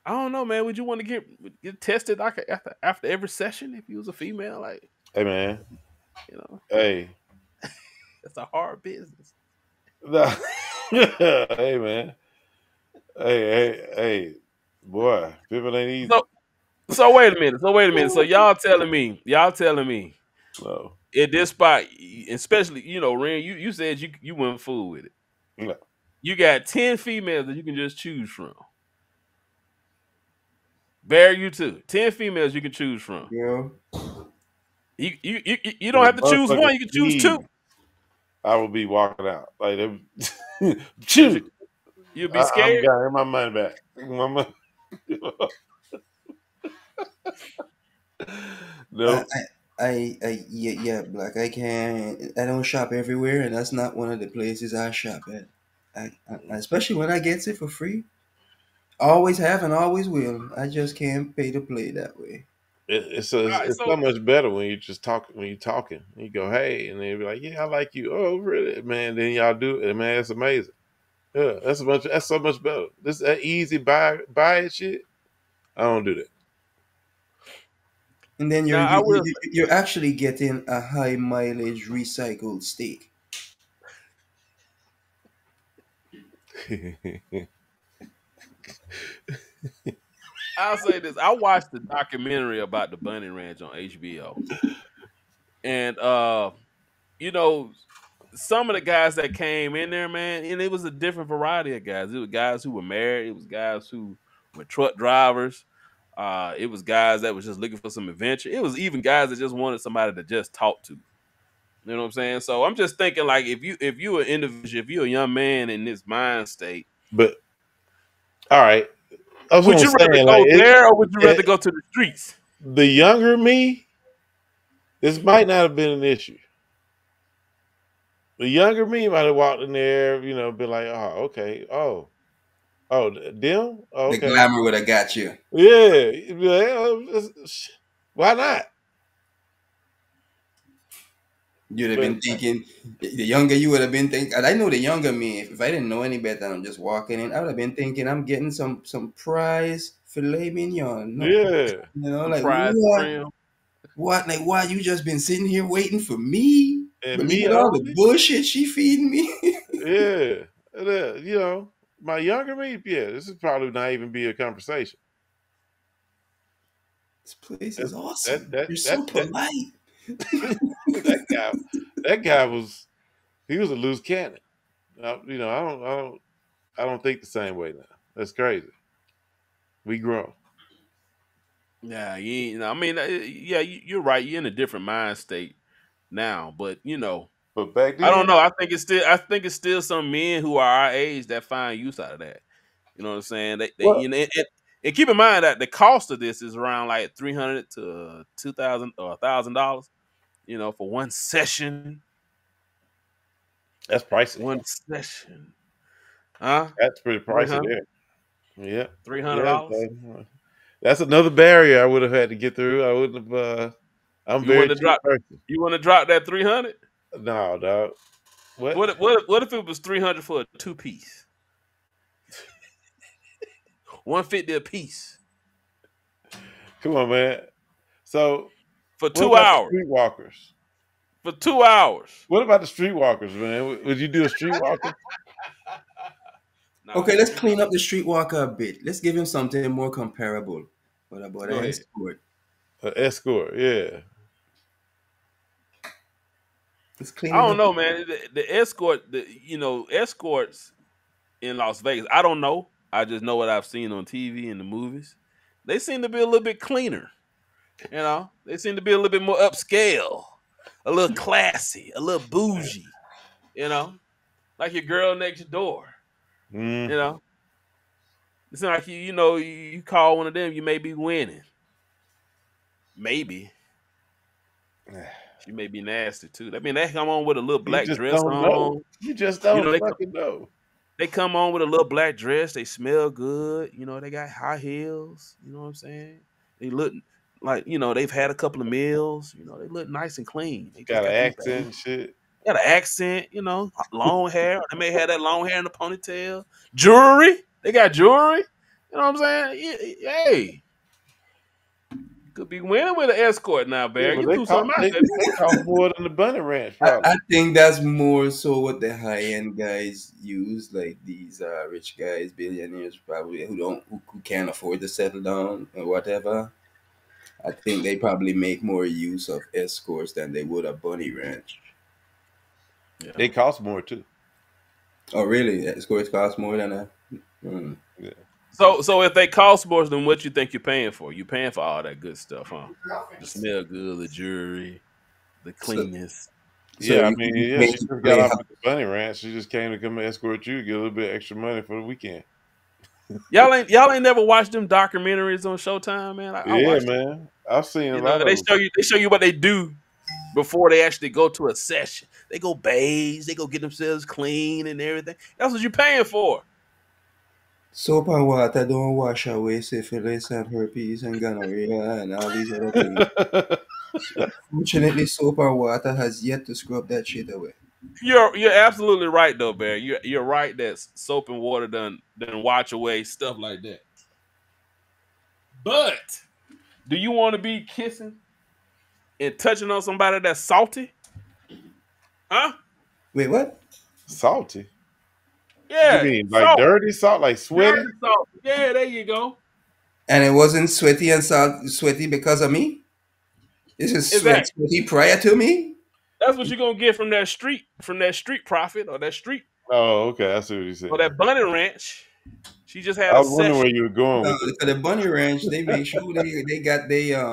I don't know, man. Would you want to get tested after every session if you was a female? Like, hey, man. You know, hey, it's a hard business. No. Hey, man. Hey, boy, people ain't easy. So wait a minute. So y'all telling me no. At this spot, especially, you know, Ren, you said you went fool with it. No. You got 10 females that you can just choose from. Barry, you too. 10 females you can choose from. Yeah. You don't have to choose one. You can choose two. I will be walking out. Like, choose. You'll be scared. I got my money back. My money. No, I Black. I can't. I don't shop everywhere, and that's not one of the places I shop at. I especially when I get it for free. Always have and always will. I just can't pay to play that way. It's so much better when you just talk. When you're talking, you go, "Hey," and they be like, "Yeah, I like you." Oh, really, man? Then y'all do it, man. It's amazing. Yeah, that's so much better. This easy buy it shit. I don't do that. And then you're actually getting a high mileage recycled steak. I'll say this. I watched the documentary about the Bunny Ranch on HBO. And you know, some of the guys that came in there, man, and it was a different variety of guys. It was guys who were married. It was guys who were truck drivers. It was guys that was just looking for some adventure. It was even guys that just wanted somebody to just talk to. You know what I'm saying? So I'm just thinking, like, if you an individual, if you're a young man in this mind state, but all right, would you rather go there or would you rather go to the streets? The younger me This might not have been an issue. The younger me might have walked in there, you know, been like, oh, okay, oh, them? Oh, okay. The glamour would have got you. Yeah. Why not? You'd have been thinking, the younger you would have been thinking, I know the younger me, if I didn't know any better, I'm just walking in, I would have been thinking, I'm getting some prize filet mignon. No, yeah. You know, like, what? Like, why you just been sitting here waiting for me? And me and all the bullshit she feeding me. Yeah. You know, my younger me, yeah, this would probably not even be a conversation. This place is awesome. You're so polite. That guy was a loose cannon. You know, I don't think the same way now. That's crazy. We grow. Yeah, you know, I mean, yeah, you're right. You're in a different mind state now, but you know, but back then, I don't know. I think it's still some men who are our age that find use out of that. You know what I'm saying? They well, you know, and keep in mind that the cost of this is around like $300 to $2,000 or $1,000. You know, for one session. That's pricey. One session. Huh? That's pretty pricey there. Yeah. $300. Yeah, that's another barrier I would have had to get through. I wouldn't have I'm very cheap person. You want to drop that 300? No, dog. What if it was 300 for a two-piece? 150 a piece. Come on, man. So for 2 hours. Streetwalkers. For 2 hours. What about the streetwalkers, man? Would you do a streetwalker? Okay, let's clean up the streetwalker a bit. Let's give him something more comparable. What about an escort? An escort, yeah. Let's clean. I don't know, man. The escort, you know, escorts in Las Vegas, I don't know. I just know what I've seen on TV and the movies. They seem to be a little bit cleaner. You know, they seem to be a little bit more upscale, a little classy, a little bougie, you know, like your girl next door, you know. It's not like, you know, you call one of them, you may be winning. Maybe. She may be nasty, too. I mean, they come on with a little black dress on. Know. You just don't fucking know. They come on with a little black dress. They smell good. You know, they got high heels. You know what I'm saying? They look... Like, you know, they've had a couple of meals. You know, they look nice and clean. They got an accent and shit. Got an accent, you know, long hair. They may have that long hair in the ponytail. Jewelry. They got jewelry. You know what I'm saying? Hey. Could be winning with an escort now, Barry. Yeah, you do something out there. They call more than the Bunny Ranch. I think that's more so what the high-end guys use, like these rich guys, billionaires probably, who can't afford to settle down or whatever. I think they probably make more use of escorts than they would a bunny ranch. Yeah. They cost more too. Oh, really? Escorts cost more than a. Yeah. So if they cost more, then what you think you're paying for? You're paying for all that good stuff, huh? The smell good, the jewelry, the cleanness. So I mean, yeah, she just got off with the bunny ranch. She just came to come escort you, get a little bit extra money for the weekend. Y'all ain't never watched them documentaries on Showtime, man. I watched them. I've seen a lot. They show you what they do before they actually go to a session. They go bathe, they go get themselves clean and everything. That's what you're paying for. Soap and water don't wash away syphilis and herpes and gonorrhea and all these other things. Fortunately, soap and water has yet to scrub that shit away. You're absolutely right though, Barry. You're right that soap and water done watch away stuff like that. But do you want to be kissing and touching on somebody that's salty? Huh? Wait, what? Salty? Yeah. You mean like salt. Dirty salt, like sweaty? Yeah, there you go. And it wasn't sweaty and sweaty because of me? This is sweaty prior to me? That's what you're gonna get from that street profit or that street. Oh, okay, I see what you said. Or that bunny ranch. She just had. I was wondering where you were going. With the bunny ranch, they make sure they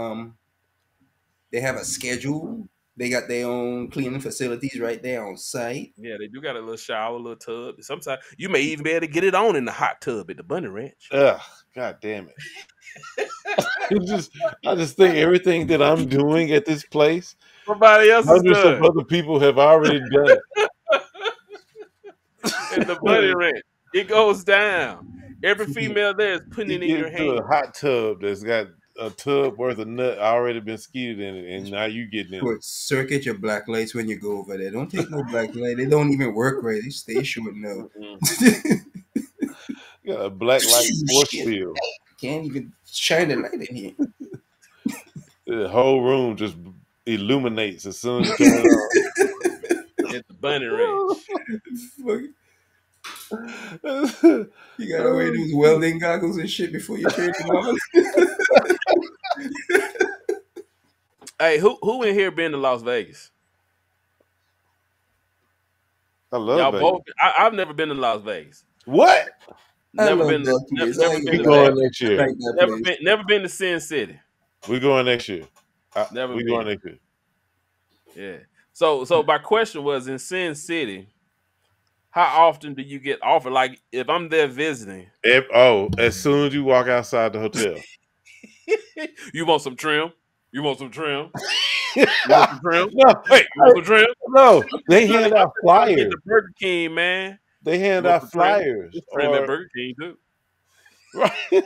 have a schedule They got their own cleaning facilities right there on site. Yeah, they do got a little shower, a little tub. Sometimes you may even be able to get it on in the hot tub at the Bunny Ranch. Ugh, God damn it. I just think everything that I'm doing at this place, somebody else is doing. Hundreds of other people have already done it. At the Bunny Ranch, it goes down. Every female there is putting it in your hand. A hot tub that's got a tub worth of nut already been skeeted in it, and now you getting in it. Circuit your black lights when you go over there. Don't take no black light. They don't even work right. They stay short now. You got a black light force field. Can't even shine the light in here. The whole room just illuminates as soon as you turn it on. At the Bunny Ranch. You gotta wear these welding goggles and shit before you turn them on. Hey, who in here been to Las Vegas? I love Vegas. Both, I've never been to Las Vegas. What? Never been to Sin City. We're going next year. We're going next year. Yeah. So my question was, in Sin City, how often do you get offered? Like, if I'm there visiting, as soon as you walk outside the hotel, you want some trim? You want some trim? You want some trim? No, wait, you want some trim? No, they hand out flyers. Get the Burger King, man. They hand out flyers. Trim at Burger King too. Right.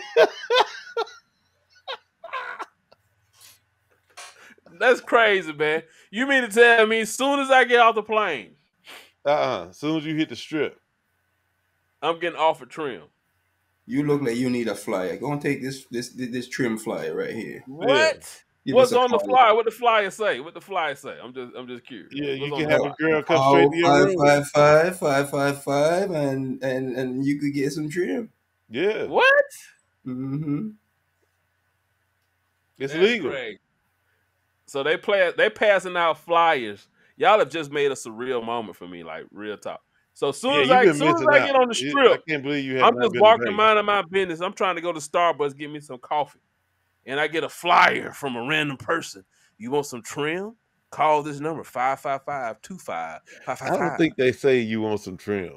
That's crazy, man. You mean to tell me, as soon as I get off the plane? As soon as you hit the strip, I'm getting offered trim. You look like you need a flyer. Go and take this trim flyer right here. What? Yeah. What's on the flyer? What the flyer say? What the flyer say? I'm just curious. Yeah, you can have a girl come straight to your room. 555 555, and you could get some trim. Yeah. What? Mm-hmm. It's legal. So they passing out flyers. Y'all have just made a surreal moment for me, like real talk. So as soon as I get on the strip, I can't believe you have. I'm just walking, minding my business. I'm trying to go to Starbucks, get me some coffee, and I get a flyer from a random person. You want some trim? Call this number 555-2555. I don't think they say you want some trim.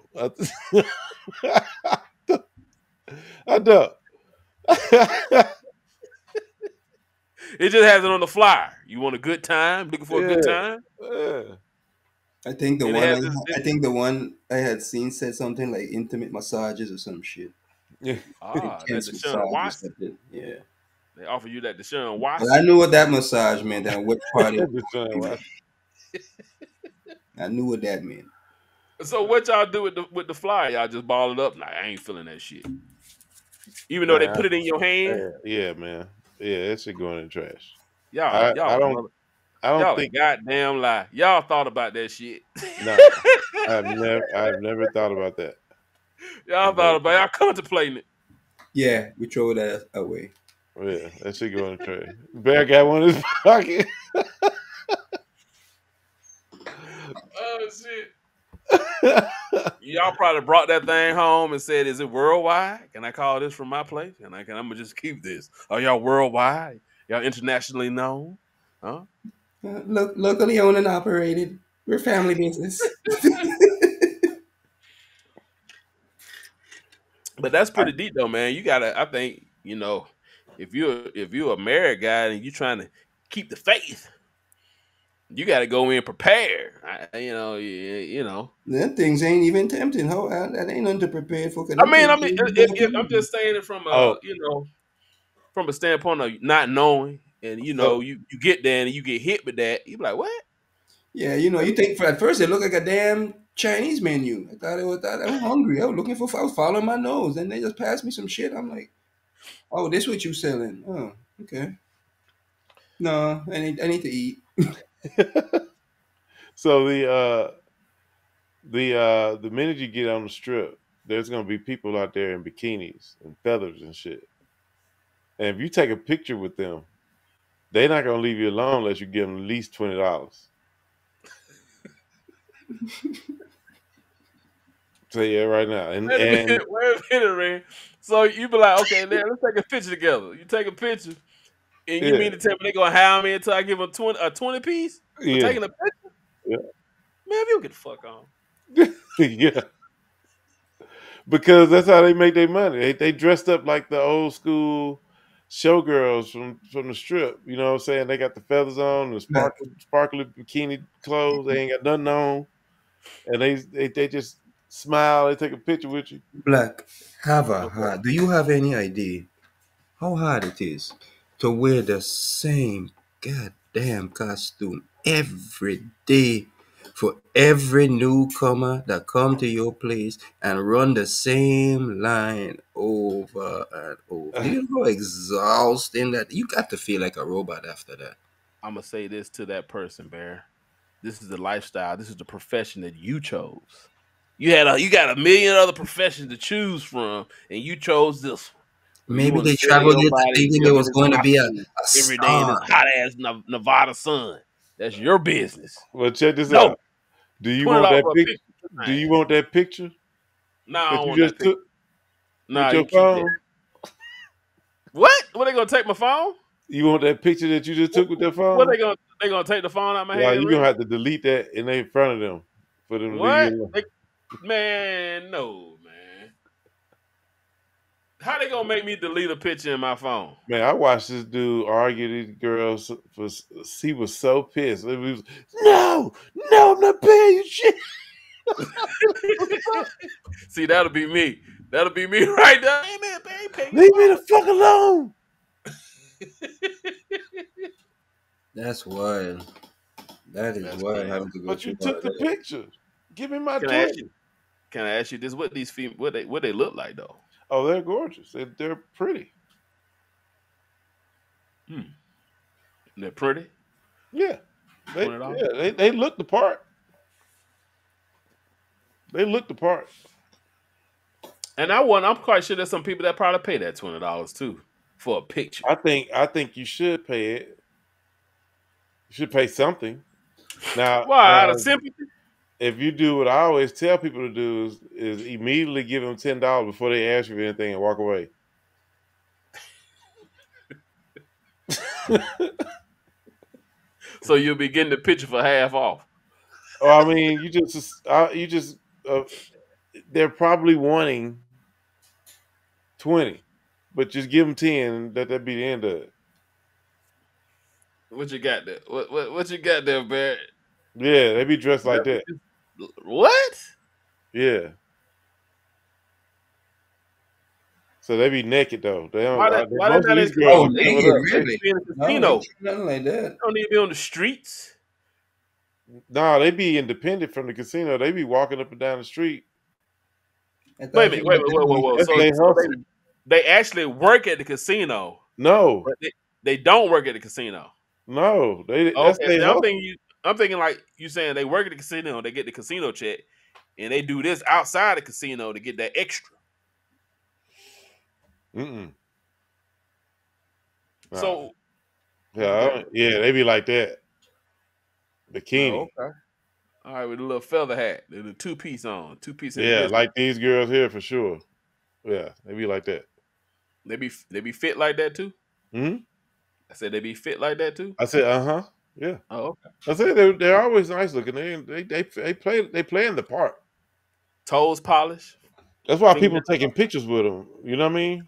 I don't. It just has it on the flyer. You want a good time? Looking for a good time? Yeah. I think the one I had seen said something like intimate massages or some shit. Yeah. Ah, that's Deshaun Watson. Yeah. They offer you that Deshaun Watson. But I knew what that massage meant and what part of it. I knew what that meant. So what y'all do with the flyer? Y'all just ball it up? Like, I ain't feeling that shit. Even though they put it in your hand? Yeah, man. Yeah, that shit going in the trash. I don't think. Goddamn lie. Y'all thought about that shit. No, I've never thought about that. Y'all thought about it. Y'all contemplating it. Yeah, we throw that away. Yeah, that shit going in the trash. Bear got one in his pocket. Oh shit. Y'all probably brought that thing home and said, "Is it worldwide? Can I call this from my place? And I'm gonna just keep this. Are y'all worldwide? Y'all internationally known? Huh? Locally owned and operated. We're family business." But that's pretty deep, though, man. You gotta. I think if you're a married guy and you're trying to keep the faith, you got to go in prepared. You know. Them things ain't even tempting. That ain't nothing to prepare for. I mean, I'm just saying it from a from a standpoint of not knowing, and you get there and you get hit with that. You be like, what? Yeah, you think at first it looked like a damn Chinese menu. I was hungry. I was following my nose, and they just passed me some shit. I'm like, oh, this what you selling? Oh, okay. No, I need to eat. So the minute you get on the strip, there's gonna be people out there in bikinis and feathers and shit. And if you take a picture with them, they're not gonna leave you alone unless you give them at least $20. So yeah, right now. Wait a minute, so you be like, okay, now let's take a picture together. You take a picture. And you mean to tell me they're going to hire me until I give them a 20-piece? Yeah. Taking a picture? Yeah. Man, you get the fuck on. Yeah. Because that's how they make their money. They dressed up like the old school showgirls from the strip. You know what I'm saying? They got the feathers on, the sparkly bikini clothes. They ain't got nothing on. And they just smile. They take a picture with you. Black, do you have any idea how hard it is to wear the same goddamn costume every day for every newcomer that come to your place and run the same line over and over? You know how exhausting that? You got to feel like a robot after that. I'm going to say this to that person, Bear. This is the lifestyle. This is the profession that you chose. You got a million other professions to choose from, and you chose this one. Maybe they traveled it thinking it was going to be a every day in this hot ass Nevada sun. That's your business. Well, check this out. Do you want that picture? Do you want that picture? No, I don't want that picture. Nah, you just took with your phone. What? What, they gonna take my phone? You want that picture that you just took with their phone? What, they gonna take the phone out of my hand? You're gonna have to delete that and they in front of them for them. What? Man, no, man. How they gonna make me delete a picture in my phone? Man, I watched this dude argue these girls. He was so pissed. He was, no, I'm not paying you shit. See, that'll be me. That'll be me right there. Hey, man, leave me the fuck alone. That's wild. That's wild. But you took the picture. Give me my drink. Can I ask you this? What these females? What they look like though? Oh, they're gorgeous. They're pretty. Hmm. They're pretty. Yeah. They look the part. They look the part. And I'm quite sure there's some people that probably pay that $20 too for a picture. I think you should pay it. You should pay something. Now, out of sympathy. If you do what I always tell people to do is immediately give them $10 before they ask you for anything and walk away. So you'll be getting the picture for half off. Oh, I mean, they're probably wanting 20, but just give them 10 and let that be the end of it. What you got there? What you got there, Barrett? Yeah, they be dressed like that. What? Yeah. So they be naked though. They don't. Why most of these girls be in the casino. Nothing like that. They don't need to be on the streets. Nah, they be independent from the casino. They be walking up and down the street. Wait a minute. So they actually work at the casino. No, they don't work at the casino. No, they. Okay, I'm thinking like you saying they work at the casino, they get the casino check, and they do this outside the casino to get that extra. Wow. So, yeah, they be like that. Bikini. Oh, okay. All right, with a little feather hat, the two-piece on, two-piece. Yeah, like these girls here for sure. Yeah, they be like that. They be fit like that too. I said they be fit like that too. I said, yeah. Oh, okay. I say they're always nice looking. They play in the part. Toes polish. That's why people are taking pictures with them. You know what I mean?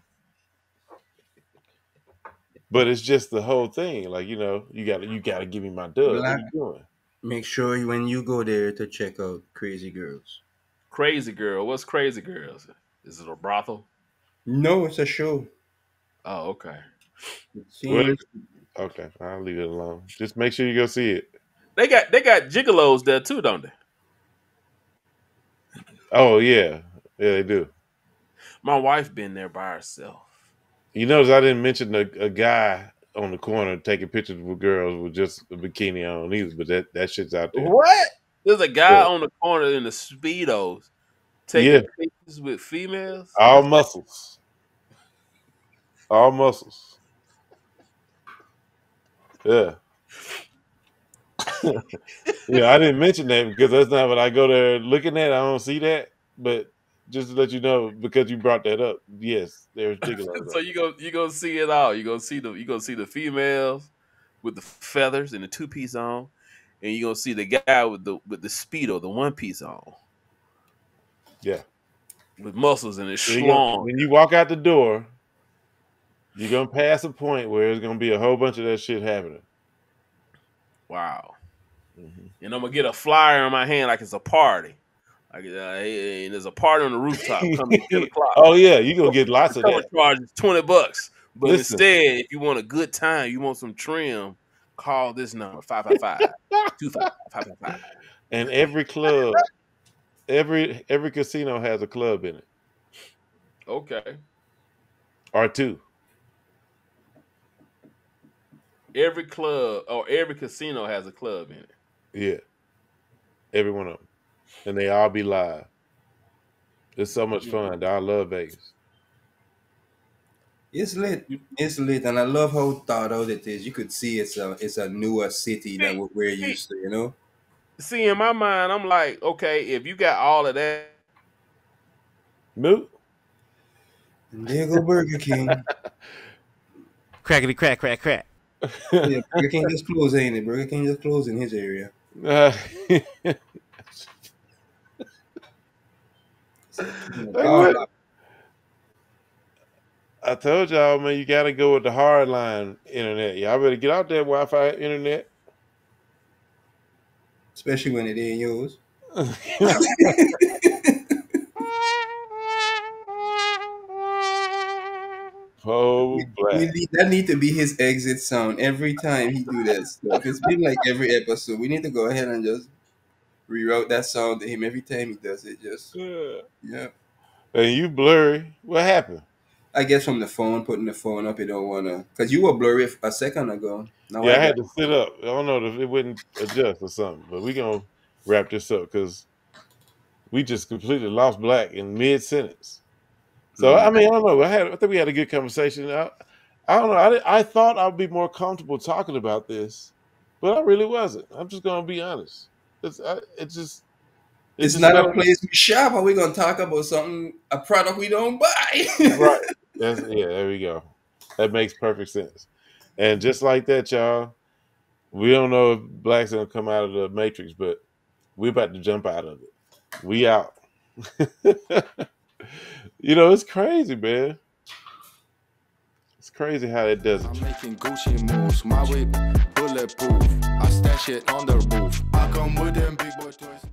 But it's just the whole thing. Like, you know, you gotta give me my dub. What are you doing? Make sure when you go there to check out Crazy Girls. Crazy Girl. What's Crazy Girls? Is it a brothel? No, it's a show. Oh, okay. Okay, I'll leave it alone. Just make sure you go see it. They got gigolos there too, don't they? Oh yeah, they do. My wife been there by herself. You notice I didn't mention a guy on the corner taking pictures with girls with just a bikini on either, but that shit's out there. What? There's a guy on the corner in the Speedos taking pictures with females. All muscles. All muscles. Yeah. Yeah, I didn't mention that because that's not what I go there looking at. I don't see that. But just to let you know, because you brought that up, yes, there's gigolos. So you go see it all. You go see the females with the feathers and the 2-piece on, and you're gonna see the guy with the Speedo, the one piece on. Yeah. With muscles and it's strong. When you walk out the door, you're gonna pass a point where there's gonna be a whole bunch of that shit happening. Wow. Mm-hmm. And I'm gonna get a flyer in my hand like it's a party. Like, and there's a party on the rooftop coming at 10 o'clock. Oh yeah, you're gonna get lots of that. Charge is $20. But listen, instead, if you want a good time, you want some trim, call this number 555-255-555. And every club, every casino has a club in it. Okay. Or two. Every club or every casino has a club in it. Yeah. Every one of them. And they all be live. It's so much fun. I love Vegas. It's lit, and I love how thought out it is. You could see it's a newer city than what we're used to, you know. See, in my mind, I'm like, okay, if you got all of that, Moot, there go Burger King, crackety crack crack crack. Yeah, Burger King just closed, ain't it? Burger King just closed in his area. I told y'all, man, you got to go with the hard line internet. Y'all better get out that Wi-Fi internet. Especially when it ain't yours. Oh, that need to be his exit sound every time he do that stuff. It's been like every episode. We need to go ahead and just reroute that sound to him every time he does it. Just, yeah. And you blurry. What happened? I guess from the phone, putting the phone up, you don't want to. Because you were blurry a second ago. Now yeah, I had to sit up. I don't know if it wouldn't adjust or something. But we're going to wrap this up because we just completely lost Black in mid-sentence. So, I mean, I don't know. I think we had a good conversation. I don't know. I thought I'd be more comfortable talking about this, but I really wasn't. I'm just going to be honest. It's not a place we shop. Are we going to talk about something, a product we don't buy? Right. Yeah, there we go. That makes perfect sense. And just like that, y'all, we don't know if Black's going to come out of the Matrix, but we're about to jump out of it. We out. You know, it's crazy, man. It's crazy how it does it. I'm making Gucci moves. My whip bulletproof. I stash it on the roof. I come with them big boy toys.